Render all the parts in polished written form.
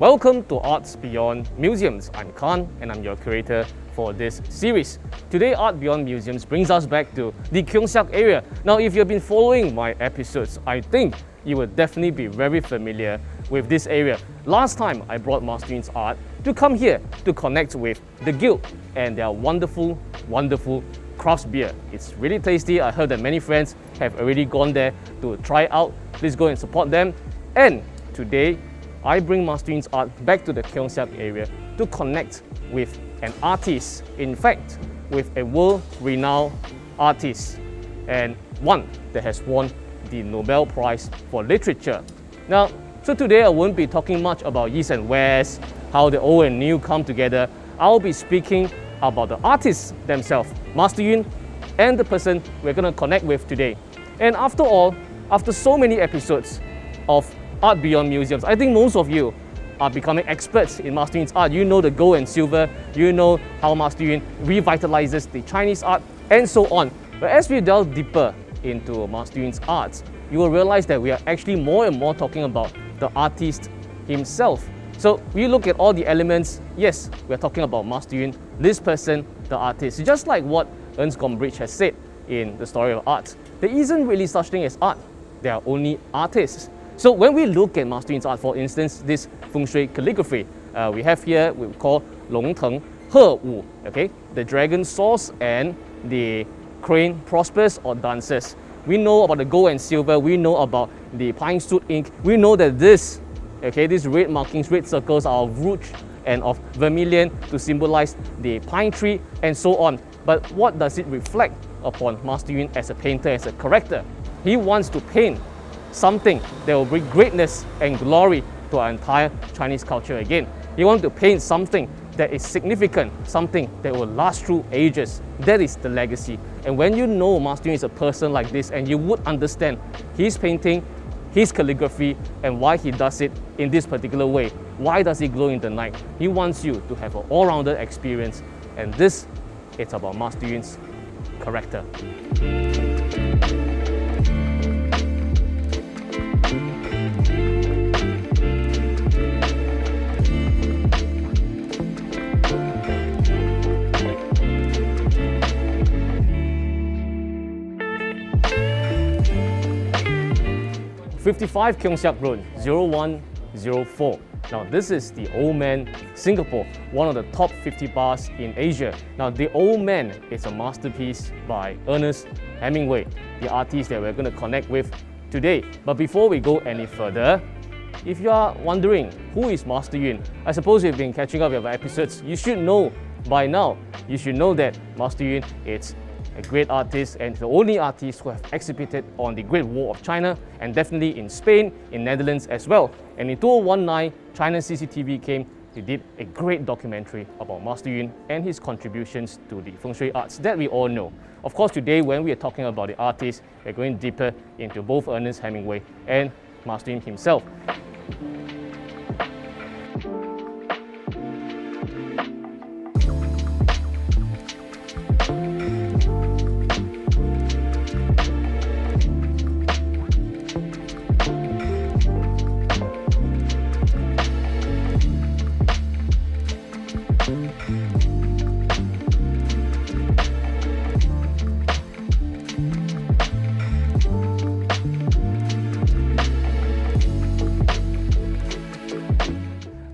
Welcome to Arts Beyond Museums. I'm Kan and I'm your curator for this series. Today, Art Beyond Museums brings us back to the Keong Saik area. Now, if you've been following my episodes, I think you will definitely be very familiar with this area. Last time, I brought Master Yun's art to come here to connect with the guild and their wonderful, wonderful craft beer. It's really tasty. I heard that many friends have already gone there to try out. Please go and support them. And today, I bring Master Yun's art back to the Keong Saik area to connect with an artist, in fact, with a world-renowned artist and one that has won the Nobel Prize for Literature. Now, so today I won't be talking much about East and West, how the old and new come together. I'll be speaking about the artists themselves, Master Yun, and the person we're going to connect with today. And after all, after so many episodes of Art Beyond Museums, I think most of you are becoming experts in Master Yun's art. You know the gold and silver, you know how Master Yun revitalizes the Chinese art, and so on. But as we delve deeper into Master Yun's art, you will realize that we are actually more and more talking about the artist himself. So we look at all the elements. Yes, we're talking about Master Yun, this person, the artist. Just like what Ernst Gombrich has said in The Story of Art, there isn't really such thing as art. There are only artists. So when we look at Master Yun's art, for instance, this feng shui calligraphy we have here, we call Long Teng He Wu, okay? The dragon source and the crane prospers or dances. We know about the gold and silver, we know about the pine soot ink, we know that this, okay, these red markings, red circles are of rouge and of vermilion to symbolize the pine tree and so on. But what does it reflect upon Master Yun as a painter, as a character? He wants to paint something that will bring greatness and glory to our entire Chinese culture again. He wants to paint something that is significant, something that will last through ages. That is the legacy. And when you know Master Yun is a person like this, and you would understand his painting, his calligraphy, and why he does it in this particular way. Why does he glow in the night? He wants you to have an all-rounded experience, and this is about Master Yun's character. Keong Saik Road, 0104. Now, this is The Old Man, Singapore, one of the top 50 bars in Asia. Now, The Old Man is a masterpiece by Ernest Hemingway, the artist that we're going to connect with today. But before we go any further, if you are wondering who is Master Yun, I suppose you've been catching up with our episodes. You should know by now. You should know that Master Yun is a great artist and the only artist who have exhibited on the Great Wall of China and definitely in Spain, in Netherlands as well. And in 2019, China CCTV came to did a great documentary about Master Yun and his contributions to the feng shui arts that we all know. Of course, today when we are talking about the artist, we're going deeper into both Ernest Hemingway and Master Yun himself.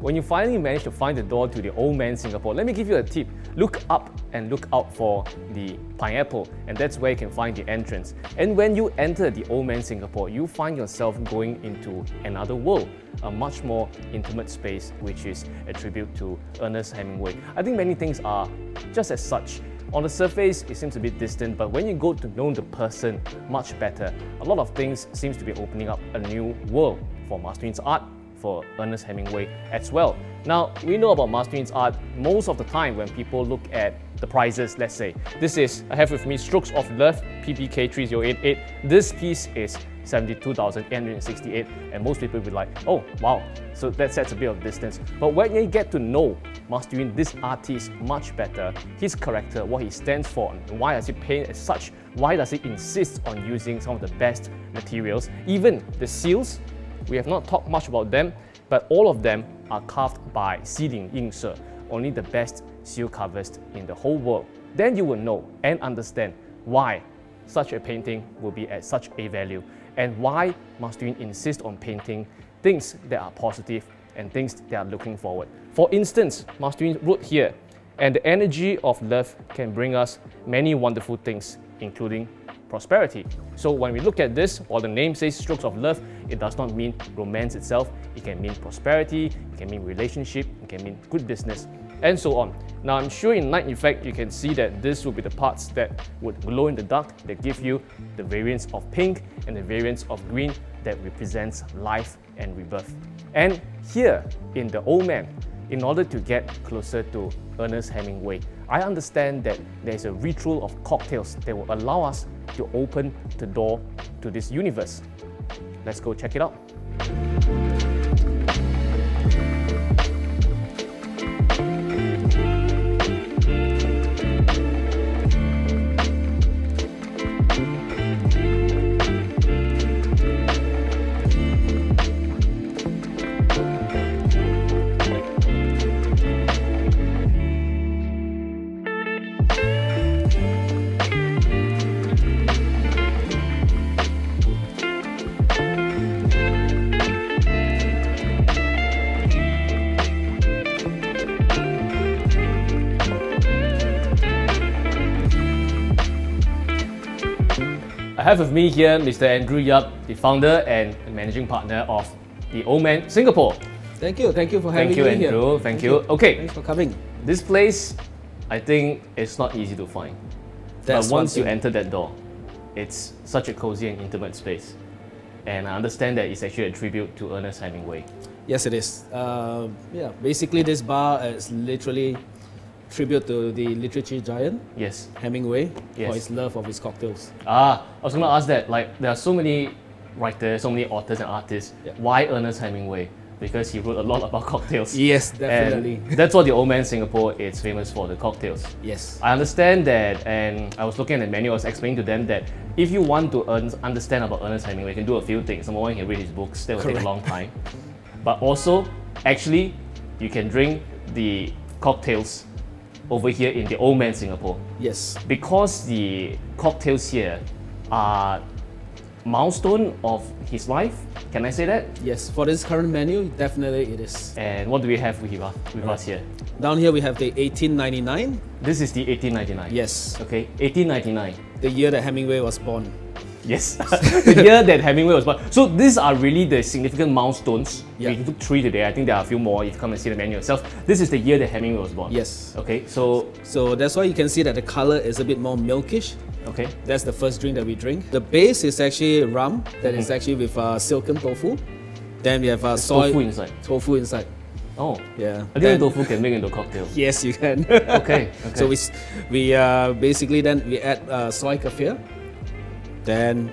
When you finally manage to find the door to The Old Man Singapore, let me give you a tip. Look up and look out for the pineapple, and that's where you can find the entrance. And when you enter The Old Man Singapore, you find yourself going into another world, a much more intimate space, which is a tribute to Ernest Hemingway. I think many things are just as such. On the surface, it seems a bit distant, but when you go to know the person much better, a lot of things seems to be opening up a new world for Master Yun's art, for Ernest Hemingway as well. Now, we know about Master Yun's art most of the time when people look at the prizes, let's say. This is, I have with me Strokes of Love, PBK 3088. This piece is 72,868, and most people will be like, oh, wow. So that sets a bit of distance. But when you get to know Master Yun, this artist much better, his character, what he stands for, and why does he paint as such? Why does he insist on using some of the best materials? Even the seals, we have not talked much about them, but all of them are carved by Xilin Ying Si, only the best seal carvers in the whole world. Then you will know and understand why such a painting will be at such a value, and why Master Yun insists on painting things that are positive and things that are looking forward. For instance, Master Yun wrote here, "And the energy of love can bring us many wonderful things, including prosperity." So when we look at this, while the name says Strokes of Love, it does not mean romance itself. It can mean prosperity, it can mean relationship, it can mean good business, and so on. Now I'm sure in night effect, you can see that this will be the parts that would glow in the dark, that give you the variants of pink and the variants of green that represents life and rebirth. And here in The Old Man, in order to get closer to Ernest Hemingway, I understand that there's a ritual of cocktails that will allow us to open the door to this universe. Let's go check it out. I have with me here Mr. Andrew Yap, the founder and managing partner of The Old Man Singapore. Thank you for having me here. Andrew. Thank you, Andrew. Okay. Thanks for coming. This place, I think, it's not easy to find. But once you enter that door, it's such a cozy and intimate space. And I understand that it's actually a tribute to Ernest Hemingway. Yes, it is. Yeah, basically this bar is literally tribute to the literature giant, yes, Hemingway, yes, for his love of his cocktails. Ah, I was going to ask that, like, there are so many writers, so many authors and artists. Yeah. Why Ernest Hemingway? Because he wrote a lot about cocktails. Yes, definitely. And that's what The Old Man Singapore is famous for, the cocktails. Yes. I understand that, and I was looking at the menu, I was explaining to them that if you want to understand about Ernest Hemingway, you can do a few things. Number one, you can read his books, that will take a long time. But also, actually, you can drink the cocktails over here in The Old Man Singapore. Yes. Because the cocktails here are milestone of his life. Can I say that? Yes. For this current menu, definitely it is. And what do we have with us here? Down here we have the 1899. This is the 1899? Yes. Okay, 1899. The year that Hemingway was born. Yes, the year that Hemingway was born. So these are really the significant milestones. Yep. We took 3 today. I think there are a few more if you come and see the menu yourself. This is the year that Hemingway was born. Yes. Okay, so that's why you can see that the color is a bit more milkish. Okay. That's the first drink that we drink. The base is actually rum that is actually with silken tofu. Then we have soy. Tofu inside. Tofu inside. Oh, yeah. I think tofu can make into a cocktail. Yes, you can. Okay. So we basically then we add soy kefir. Then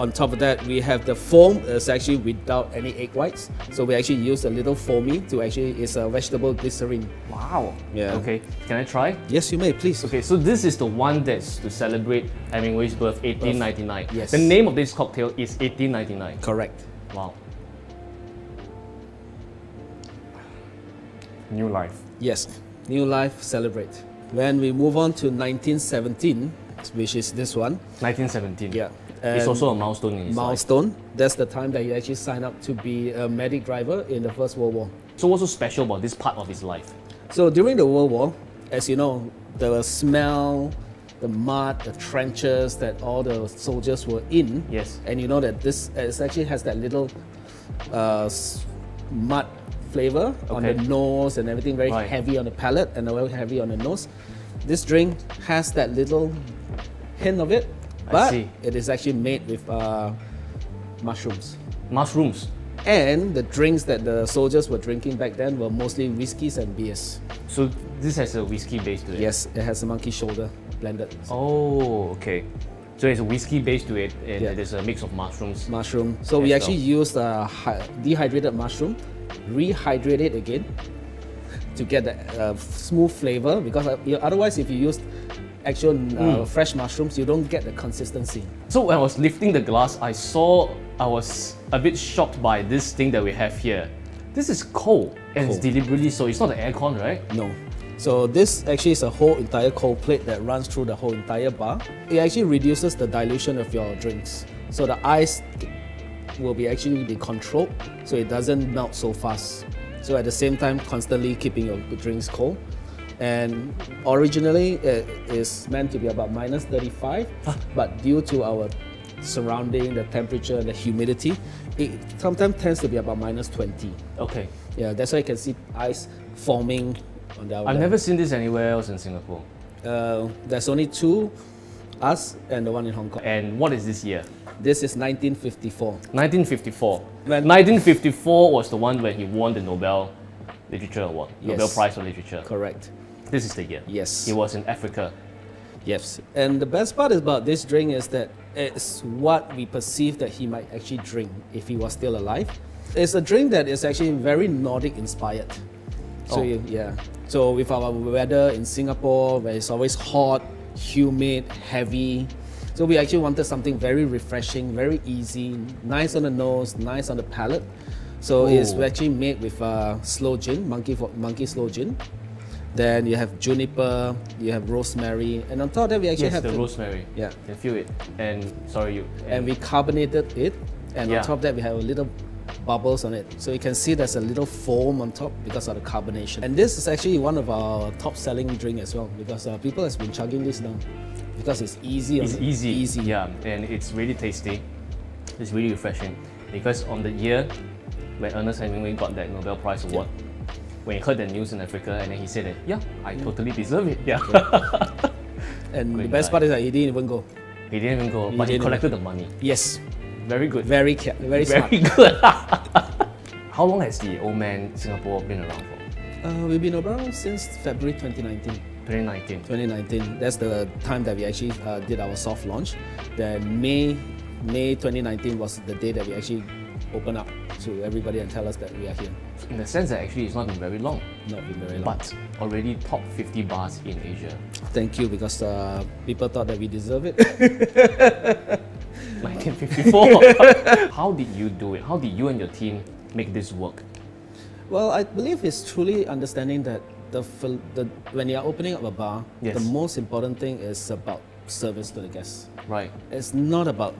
on top of that, we have the foam. It's actually without any egg whites. So we actually use a little foamy to actually, it's a vegetable glycerin. Wow. Yeah. Okay. Can I try? Yes, you may, please. Okay, so this is the one that's to celebrate Hemingway's birth, 1899. Yes. The name of this cocktail is 1899. Correct. Wow. New life. Yes. New life, celebrate. When we move on to 1917, which is this one. 1917. Yeah. And it's also a milestone in his life. That's the time that he actually signed up to be a medic driver in the First World War. So what's so special about this part of his life? So during the World War, as you know, the smell, the mud, the trenches that all the soldiers were in. Yes. And you know that this actually has that little mud flavor on the nose and everything, very heavy on the palate and very heavy on the nose. This drink has that little hint of it, but it is actually made with mushrooms. Mushrooms? And the drinks that the soldiers were drinking back then were mostly whiskies and beers. So this has a whiskey base to it? Yes, it has a monkey shoulder blended. Oh, okay. So it's a whiskey base to it, and there's a mix of mushrooms. Mushroom. So we actually used dehydrated mushroom, rehydrate it again to get the smooth flavor, because otherwise if you used actual fresh mushrooms, you don't get the consistency. So when I was lifting the glass, I was a bit shocked by this thing that we have here. This is cold, and it's deliberately so. It's not the aircon, right? No. So this actually is a whole entire cold plate that runs through the whole entire bar. It actually reduces the dilution of your drinks. So the ice will be actually be controlled, so it doesn't melt so fast. So at the same time, constantly keeping your drinks cold. And originally, it is meant to be about minus 35, but due to our surrounding, the temperature, the humidity, it sometimes tends to be about minus 20. Okay. Yeah, that's why you can see ice forming on the outside. I've never seen this anywhere else in Singapore. There's only two, us and the one in Hong Kong. And what is this year? This is 1954. 1954. 1954 was the one where he won the Nobel Literature Award. Yes. Nobel Prize for Literature. Correct. This is the year. Yes. He was in Africa. Yes. And the best part about this drink is that it's what we perceive that he might actually drink if he was still alive. It's a drink that is actually very Nordic inspired. So yeah. So with our weather in Singapore, where it's always hot, humid, heavy, so we actually wanted something very refreshing, very easy, nice on the nose, nice on the palate. So it's actually made with sloe gin, monkey sloe gin. Then you have juniper, you have rosemary, and on top of that we actually have the rosemary. Yeah, you can feel it. And we carbonated it, and on top of that we have a little bubbles on it. So you can see there's a little foam on top because of the carbonation. And this is actually one of our top-selling drinks as well, because people have been chugging this now because it's easy. It's easy. Easy. Yeah, and it's really tasty. It's really refreshing because on the year when Ernest Hemingway got that Nobel Prize award, when he heard the news in Africa, and then he said that, yeah, I totally deserve it. Yeah. And the best part is that he didn't even go. He didn't even go, but he collected the money. Yes. Very good. Very smart. Very good. How long has the Old Man Singapore been around for? We've been around since February 2019. 2019. 2019. That's the time that we actually did our soft launch. Then May 2019 was the day that we actually opened up to everybody and tell us that we are here. In the sense that actually it's not been very long. Not been very long. But already top 50 bars in Asia. Thank you, because people thought that we deserve it. 1954. How did you do it? How did you and your team make this work? Well, I believe it's truly understanding that when you're opening up a bar, the most important thing is about service to the guests. Right. It's not about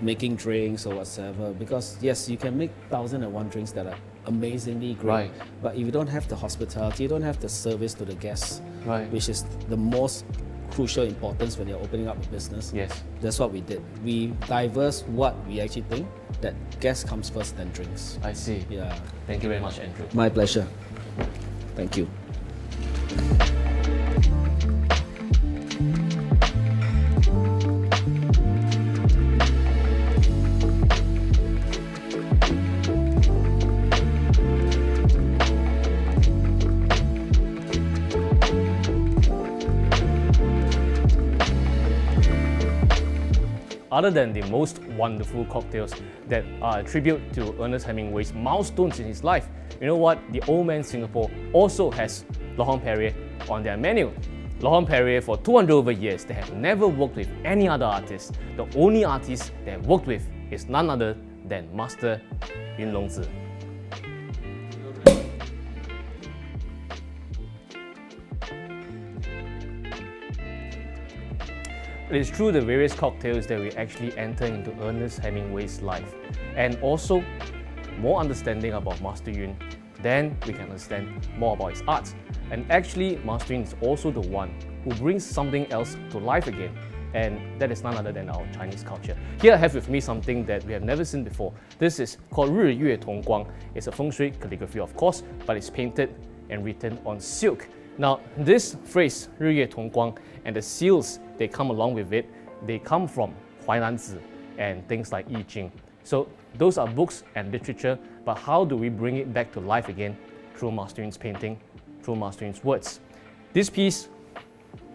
making drinks or whatsoever, because yes, you can make 1,001 drinks that are amazingly great, but if you don't have the hospitality, you don't have the service to the guests, which is the most crucial importance when you're opening up a business. Yes. That's what we did. We diverse what we actually think, that guests comes first, then drinks. I see. Yeah. Thank you very much, Andrew. My pleasure. Thank you. Other than the most wonderful cocktails that are a tribute to Ernest Hemingway's milestones in his life, you know what? The Old Man Singapore also has Laurent-Perrier on their menu. Laurent-Perrier, for 200 over years, they have never worked with any other artist. The only artist they have worked with is none other than Master Yun Longzi. It is through the various cocktails that we actually enter into Ernest Hemingway's life, and also more understanding about Master Yun, then we can understand more about his art. And actually, Master Yun is also the one who brings something else to life again, and that is none other than our Chinese culture. Here I have with me something that we have never seen before. This is called Ri Yue Tong Guang. It's a fengshui calligraphy, of course, but it's painted and written on silk. Now, this phrase, Ri Yue Tong Guang, and the seals they come along with it, they come from Huananzi and things like Yijing. So those are books and literature, but how do we bring it back to life again? Through Master Yun's painting, through Master Yun's words. This piece,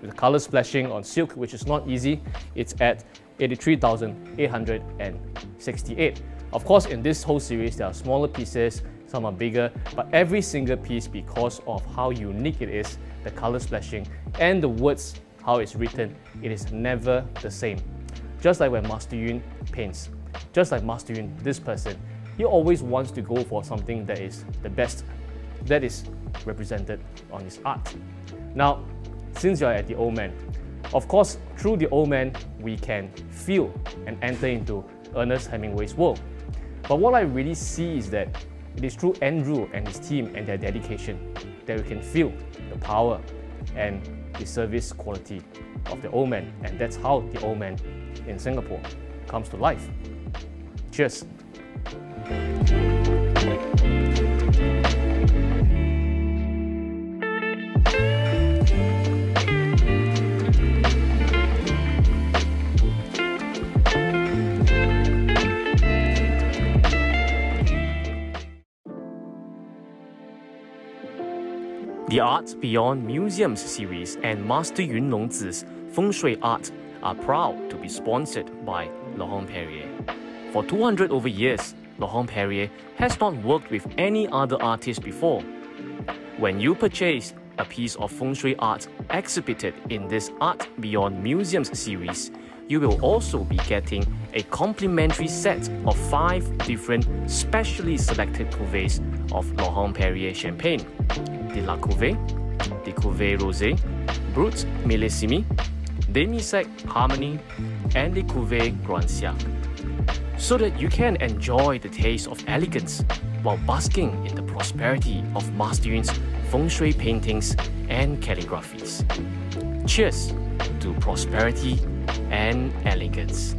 the color splashing on silk, which is not easy, it's at 83,868. Of course, in this whole series, there are smaller pieces, some are bigger, but every single piece, because of how unique it is, the color splashing and the words, how it's written, it is never the same. Just like when Master Yun paints, just like Master Yun, this person, he always wants to go for something that is the best that is represented on his art. Now, since you're at The Old Man, of course, through The Old Man, we can feel and enter into Ernest Hemingway's world. But what I really see is that it is through Andrew and his team and their dedication that we can feel the power and the service quality of The Old Man. And that's how The Old Man in Singapore comes to life. Cheers. The Arts Beyond Museums series and Master Yun Longzi's Fengshui Art are proud to be sponsored by Laurent-Perrier. For 200 over years, Laurent-Perrier has not worked with any other artist before. When you purchase a piece of Fengshui art exhibited in this Art Beyond Museums series, you will also be getting a complimentary set of 5 different specially selected cuvées of Laurent-Perrier champagne: the La Cuvée, the Cuvée Rosé, Brut Millésimé, Demi-Sec Harmony, and the Cuvée Grand Siècle, so that you can enjoy the taste of elegance while basking in the prosperity of Master Yun's feng shui paintings and calligraphies. Cheers to prosperity and elegance!